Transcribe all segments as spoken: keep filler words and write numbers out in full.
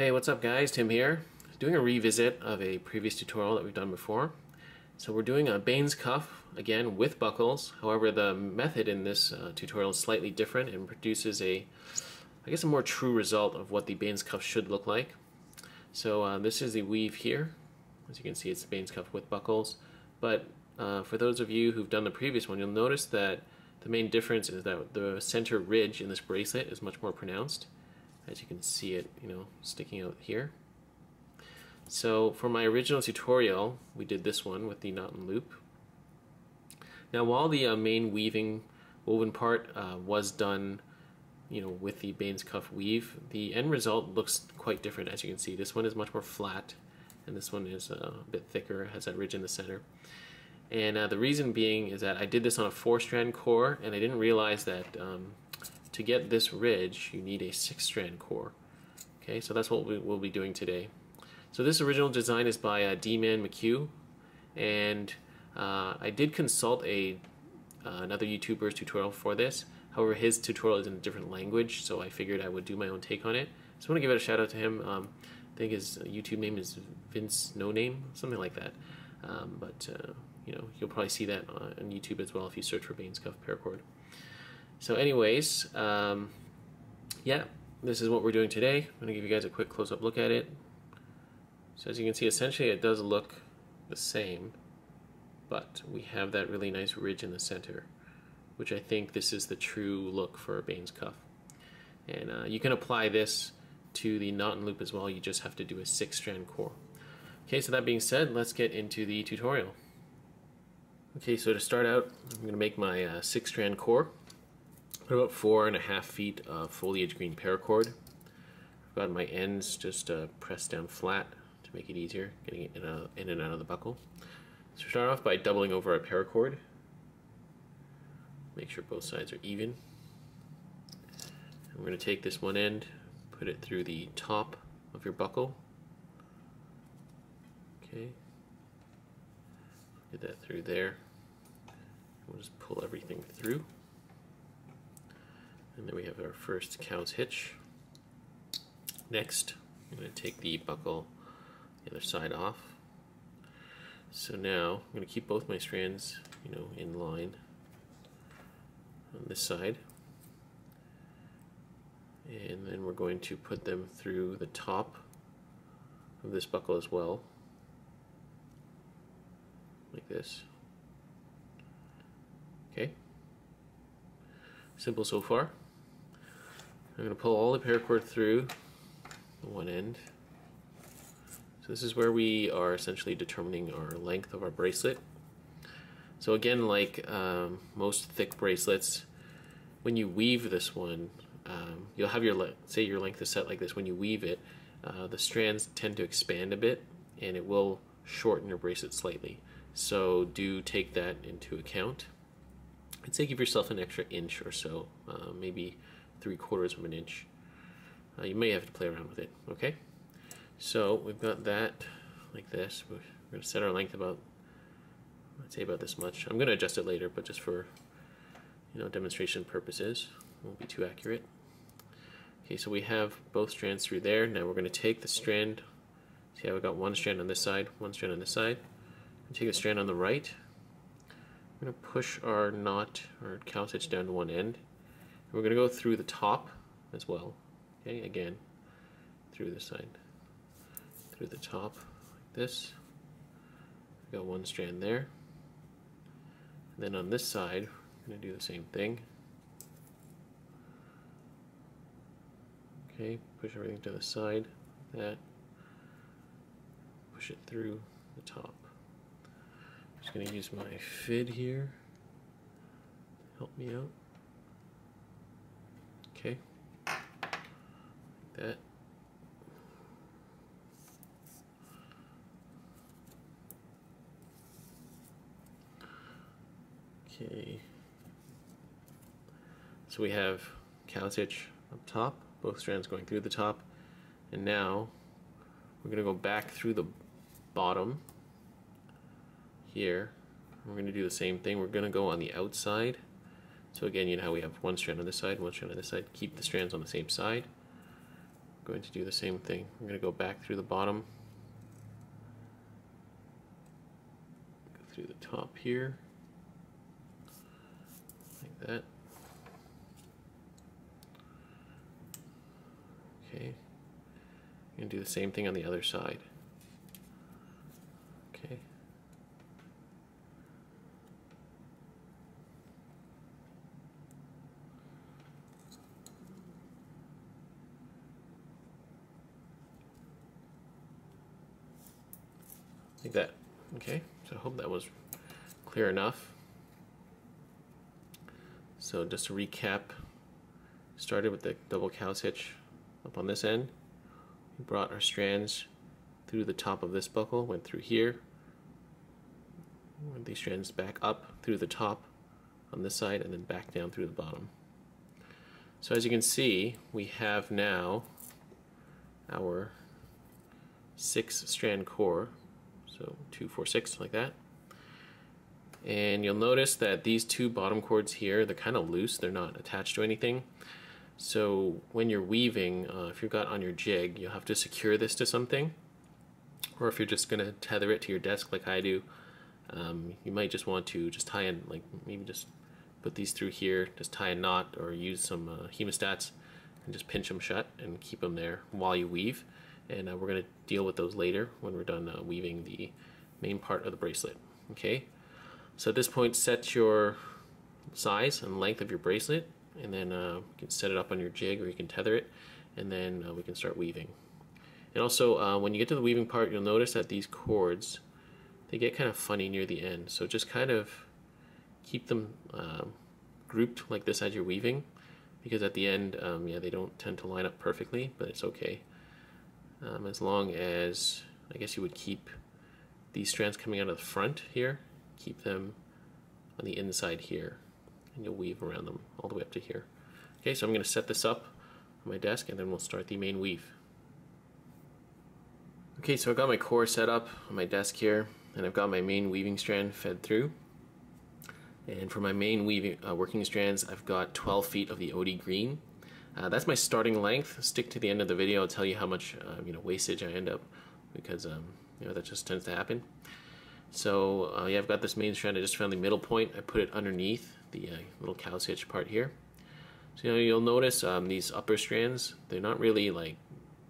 Hey, what's up guys, Tim here. Doing a revisit of a previous tutorial that we've done before. So we're doing a Bane's cuff, again with buckles. However, the method in this uh, tutorial is slightly different and produces a, I guess a more true result of what the Bane's cuff should look like. So uh, this is the weave here. As you can see, it's the Bane's cuff with buckles. But uh, for those of you who've done the previous one, you'll notice that the main difference is that the center ridge in this bracelet is much more pronounced. As you can see it, you know, sticking out here. So for my original tutorial, we did this one with the knot and loop. Now while the uh, main weaving woven part uh, was done, you know, with the Bane's cuff weave, the end result looks quite different. As you can see, this one is much more flat, and this one is uh, a bit thicker, has that ridge in the center. And uh, the reason being is that I did this on a four-strand core, and I didn't realize that um, to get this ridge, you need a six-strand core. Okay, so that's what we will be doing today. So this original design is by uh, D-Man McHugh, and uh, I did consult a uh, another YouTuber's tutorial for this. However, his tutorial is in a different language, so I figured I would do my own take on it. So I want to give it a shout out to him. Um, I think his YouTube name is Vince No Name, something like that. Um, but uh, you know, you'll probably see that on YouTube as well if you search for Bane's cuff paracord. So, anyways, um, yeah, this is what we're doing today. I'm gonna give you guys a quick close-up look at it. So as you can see, essentially it does look the same, but we have that really nice ridge in the center, which I think this is the true look for a Bane's cuff. And uh, you can apply this to the knot and loop as well. You just have to do a six-strand core. Okay, so that being said, let's get into the tutorial. Okay, so to start out, I'm going to make my uh, six-strand core. Put about four and a half feet of foliage green paracord. I've got my ends just uh, pressed down flat to make it easier getting it in, uh, in and out of the buckle. So start off by doubling over our paracord. Make sure both sides are even. And we're going to take this one end, put it through the top of your buckle. Okay. Get that through there. We'll just pull everything through. And then we have our first cow's hitch. Next, I'm going to take the buckle the other side off. So now I'm going to keep both my strands, you know, in line on this side. And then we're going to put them through the top of this buckle as well. Like this. Okay. Simple so far. I'm going to pull all the paracord through the one end. So this is where we are essentially determining our length of our bracelet. So again, like um, most thick bracelets, when you weave this one, um, you'll have your, say your length is set like this, when you weave it, uh, the strands tend to expand a bit and it will shorten your bracelet slightly. So do take that into account. I'd say give yourself an extra inch or so, uh, maybe three quarters of an inch. Uh, you may have to play around with it, okay? So we've got that like this. We're going to set our length about, I'd say about this much. I'm going to adjust it later, but just for, you know, demonstration purposes, won't be too accurate. Okay, so we have both strands through there. Now we're going to take the strand, see how we got one strand on this side, one strand on this side, and take a strand on the right. We're going to push our knot, or cow's hitch, down to one end. And we're going to go through the top as well. Okay, again, through this side, through the top, like this. We've got one strand there. And then on this side, we're going to do the same thing. Okay, push everything to the side, like that. Push it through the top. I'm just going to use my fid here to help me out. Okay, like that. Okay, so we have cow's hitch up top, both strands going through the top, and now we're going to go back through the bottom. Here, we're going to do the same thing. We're going to go on the outside. So again, you know how we have one strand on this side, one strand on this side. Keep the strands on the same side. going to do the same thing. I'm going to go back through the bottom, go through the top here, like that. Okay, I'm going to do the same thing on the other side. Okay. Like that. Okay, so I hope that was clear enough. So just to recap, started with the double cow stitch up on this end. We brought our strands through the top of this buckle, went through here, went these strands back up through the top on this side, and then back down through the bottom. So as you can see, we have now our six strand core. So two, four, six, like that. And you'll notice that these two bottom cords here, they're kind of loose, they're not attached to anything. So when you're weaving, uh, if you've got on your jig, you'll have to secure this to something. Or if you're just going to tether it to your desk like I do, um, you might just want to just tie in, like maybe just put these through here, just tie a knot or use some uh, hemostats and just pinch them shut and keep them there while you weave. And uh, we're going to deal with those later when we're done uh, weaving the main part of the bracelet. Okay, so at this point set your size and length of your bracelet, and then uh, you can set it up on your jig or you can tether it, and then uh, we can start weaving. And also uh, when you get to the weaving part, you'll notice that these cords, they get kind of funny near the end, so just kind of keep them uh, grouped like this as you're weaving, because at the end um, yeah, they don't tend to line up perfectly, but it's okay. Um, as long as, I guess you would keep these strands coming out of the front here, keep them on the inside here, and you'll weave around them all the way up to here. Okay, so I'm going to set this up on my desk and then we'll start the main weave. Okay, so I've got my core set up on my desk here, and I've got my main weaving strand fed through. And for my main weaving uh, working strands, I've got twelve feet of the O D Green. Uh, that's my starting length. Stick to the end of the video. I'll tell you how much um, you know wastage I end up, because um, you know that just tends to happen. So uh, yeah, I've got this main strand. I just found the middle point. I put it underneath the uh, little cow stitch part here. So you know, you'll notice um, these upper strands, they're not really like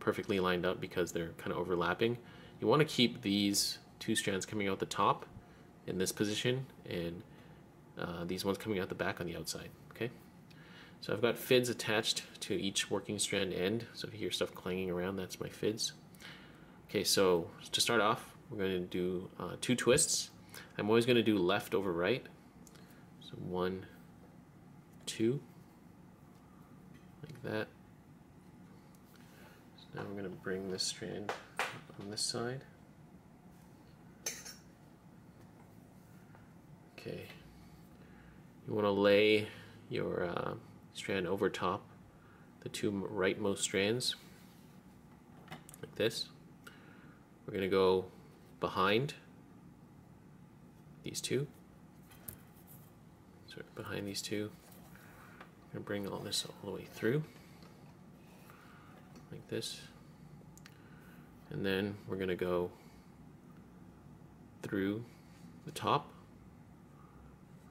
perfectly lined up because they're kind of overlapping. You want to keep these two strands coming out the top in this position, and uh, these ones coming out the back on the outside. Okay. So I've got fids attached to each working strand end, so if you hear stuff clanging around, that's my fids. Okay, so to start off, we're going to do uh, two twists. I'm always going to do left over right. So one, two, like that. So now we're going to bring this strand on this side. Okay, you want to lay your uh, strand over top the two rightmost strands like this. We're going to go behind these two, sort of behind these two. I'm going to bring all this all the way through like this, and then we're going to go through the top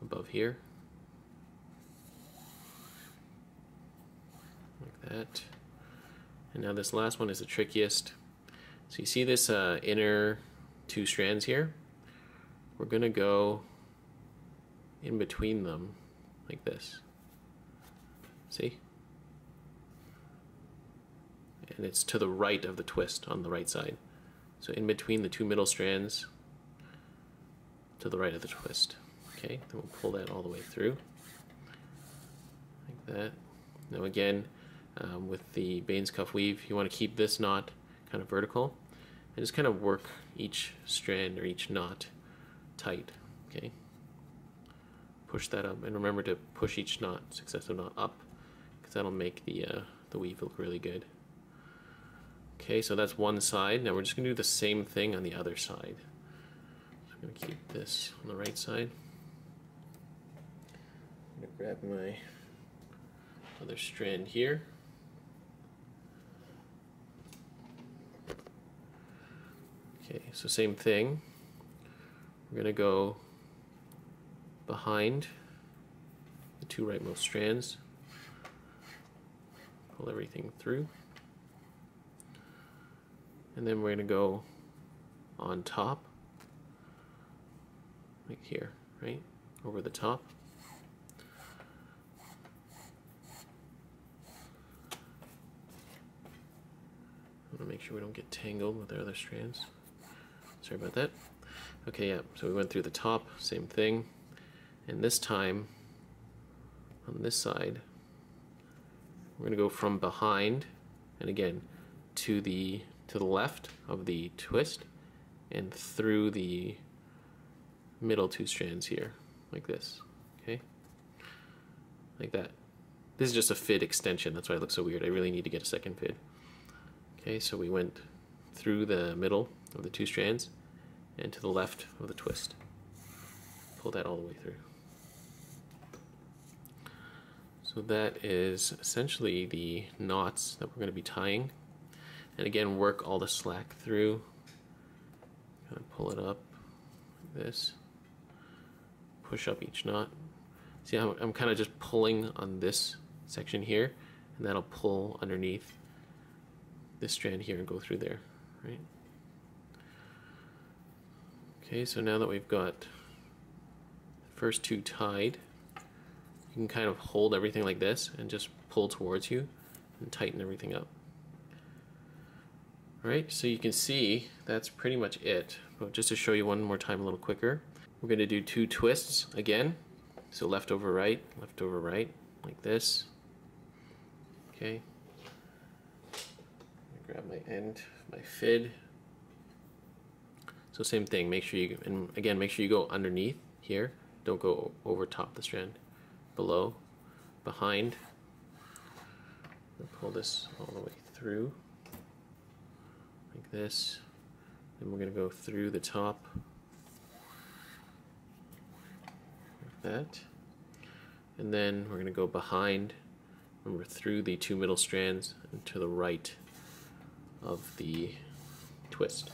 above here. That. And now this last one is the trickiest. So you see this uh, inner two strands here? We're going to go in between them like this. See? And it's to the right of the twist on the right side. So in between the two middle strands to the right of the twist. Okay, then we'll pull that all the way through like that. Now again, Um, with the Bane's Cuff weave, you want to keep this knot kind of vertical and just kind of work each strand or each knot tight. Okay, push that up, and remember to push each knot, successive knot, up, because that'll make the uh, the weave look really good. Okay, so that's one side. Now we're just gonna do the same thing on the other side. So I'm gonna keep this on the right side. I'm gonna grab my other strand here. Okay, so same thing. We're going to go behind the two rightmost strands, pull everything through, and then we're going to go on top, like here, right, over the top. I'm going to make sure we don't get tangled with our other strands. Sorry about that. Okay, yeah, so we went through the top, same thing, and this time, on this side, we're going to go from behind, and again, to the to the left of the twist, and through the middle two strands here, like this, okay? Like that. This is just a F I D extension, that's why it looks so weird. I really need to get a second F I D. Okay, so we went through the middle of the two strands, and to the left of the twist. Pull that all the way through. So that is essentially the knots that we're going to be tying. And again, work all the slack through. Kind of pull it up like this. Push up each knot. See, I'm, I'm kind of just pulling on this section here, and that'll pull underneath this strand here and go through there, right? Okay, so now that we've got the first two tied, you can kind of hold everything like this and just pull towards you and tighten everything up. Alright, so you can see that's pretty much it, but just to show you one more time a little quicker, we're going to do two twists again, so left over right, left over right, like this. Okay, grab my end, my F I D. So same thing, make sure you, and again, make sure you go underneath here, don't go over top the strand, below, behind, pull this all the way through, like this, then we're going to go through the top, like that, and then we're going to go behind, and we're through the two middle strands, and to the right of the twist.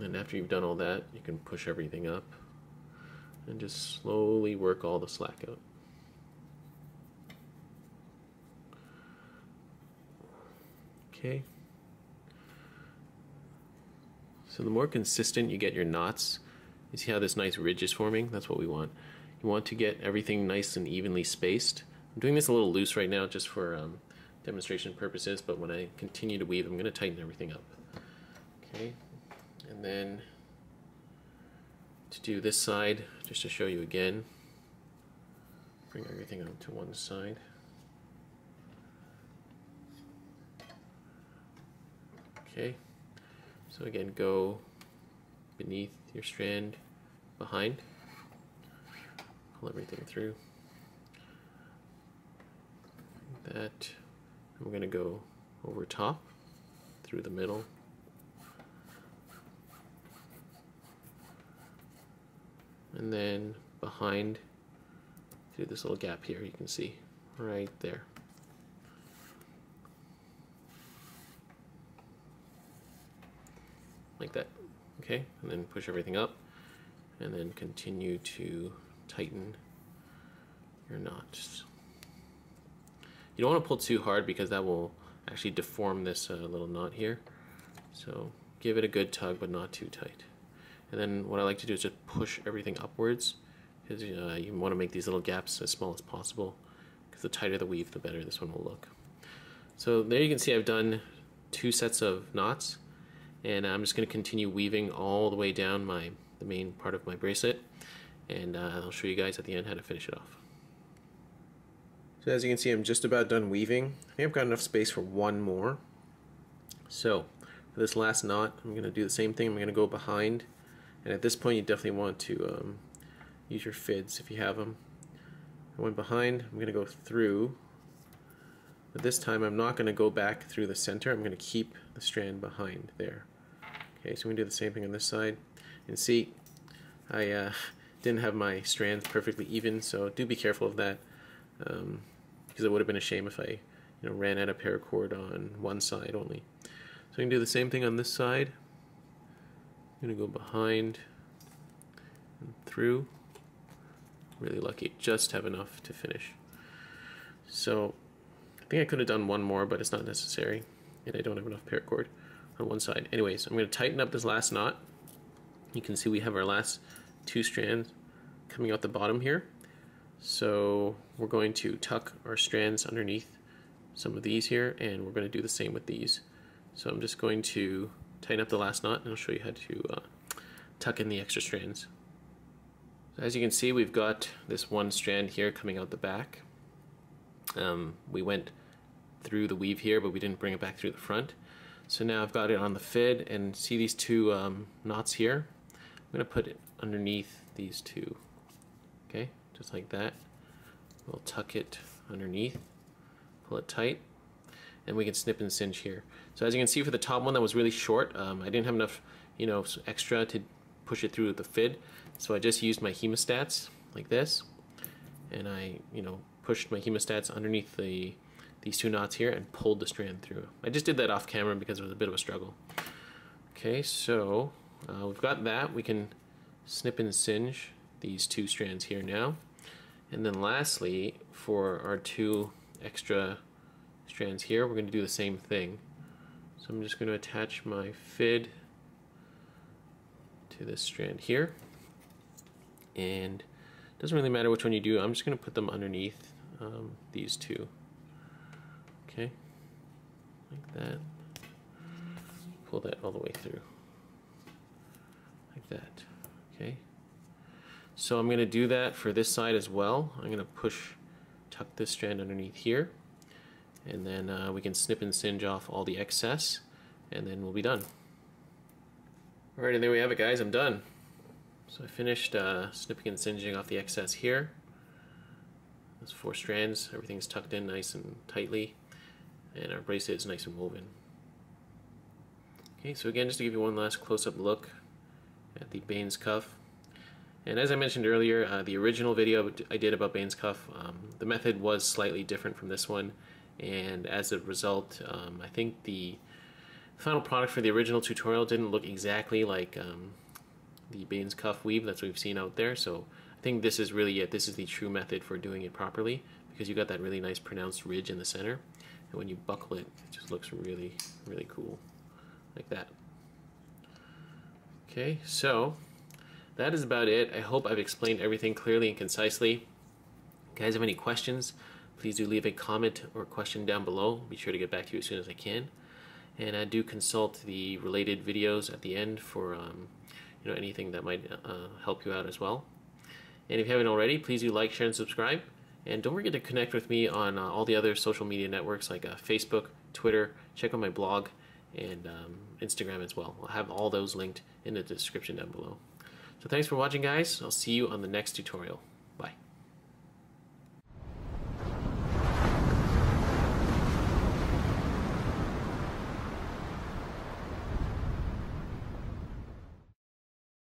And after you've done all that, you can push everything up and just slowly work all the slack out. Okay. So the more consistent you get your knots, you see how this nice ridge is forming? That's what we want. You want to get everything nice and evenly spaced. I'm doing this a little loose right now just for um, demonstration purposes, but when I continue to weave, I'm going to tighten everything up. Okay. And then to do this side, just to show you again, bring everything up to one side. Okay, so again, go beneath your strand, behind, pull everything through. Like that, and we're going to go over top, through the middle. And then behind through this little gap here, you can see right there. Like that. Okay, and then push everything up and then continue to tighten your knots. You don't want to pull too hard because that will actually deform this uh, little knot here. So give it a good tug but not too tight. And then what I like to do is just push everything upwards, because uh, you want to make these little gaps as small as possible, because the tighter the weave, the better this one will look. So there you can see I've done two sets of knots, and I'm just going to continue weaving all the way down my the main part of my bracelet, and uh, I'll show you guys at the end how to finish it off. So as you can see, I'm just about done weaving. I think I've got enough space for one more. So for this last knot, I'm going to do the same thing. I'm going to go behind. And at this point, you definitely want to um, use your F I Ds if you have them. I went behind, I'm going to go through, but this time I'm not going to go back through the center, I'm going to keep the strand behind there. Okay, so we do the same thing on this side. And see, I uh, didn't have my strands perfectly even, so do be careful of that, um, because it would have been a shame if I you know, ran out of paracord on one side only. So So I can do the same thing on this side. I'm going to go behind and through. Really lucky, just have enough to finish. So I think I could have done one more, but it's not necessary, and I don't have enough paracord on one side. Anyways, I'm going to tighten up this last knot. You can see we have our last two strands coming out the bottom here. So we're going to tuck our strands underneath some of these here, and we're going to do the same with these. So I'm just going to tighten up the last knot, and I'll show you how to uh, tuck in the extra strands. So as you can see, we've got this one strand here coming out the back. Um, we went through the weave here, but we didn't bring it back through the front. So now I've got it on the fid, and see these two um, knots here? I'm going to put it underneath these two, okay, just like that. We'll tuck it underneath, pull it tight, and we can snip and singe here. So as you can see, for the top one that was really short, um, I didn't have enough, you know, extra to push it through the fid, so I just used my hemostats like this, and I, you know, pushed my hemostats underneath the these two knots here and pulled the strand through. I just did that off camera because it was a bit of a struggle. Okay, so uh, we've got that. We can snip and singe these two strands here now. And then lastly, for our two extra strands here, we're going to do the same thing. So I'm just going to attach my fid to this strand here. And it doesn't really matter which one you do. I'm just going to put them underneath um, these two. Okay, like that, pull that all the way through, like that, okay. So I'm going to do that for this side as well. I'm going to push, tuck this strand underneath here, and then uh, we can snip and singe off all the excess, and then we'll be done. Alright, and there we have it, guys, I'm done. So I finished uh, snipping and singing off the excess here. There's four strands, everything's tucked in nice and tightly, and our bracelet is nice and woven. Okay, so again, just to give you one last close-up look at the Bane's cuff. And as I mentioned earlier, uh, the original video I did about Bane's cuff, um, the method was slightly different from this one, and as a result, um, I think the final product for the original tutorial didn't look exactly like um, the Bane's cuff weave that we've seen out there. So I think this is really it. This is the true method for doing it properly, because you got that really nice pronounced ridge in the center. And when you buckle it, it just looks really, really cool, like that. Okay, so that is about it. I hope I've explained everything clearly and concisely. If you guys have any questions, please do leave a comment or question down below. Be sure to get back to you as soon as I can. And I do consult the related videos at the end for um, you know, anything that might uh, help you out as well. And if you haven't already, please do like, share, and subscribe. And don't forget to connect with me on uh, all the other social media networks like uh, Facebook, Twitter, check out my blog, and um, Instagram as well. I'll have all those linked in the description down below. So thanks for watching, guys. I'll see you on the next tutorial.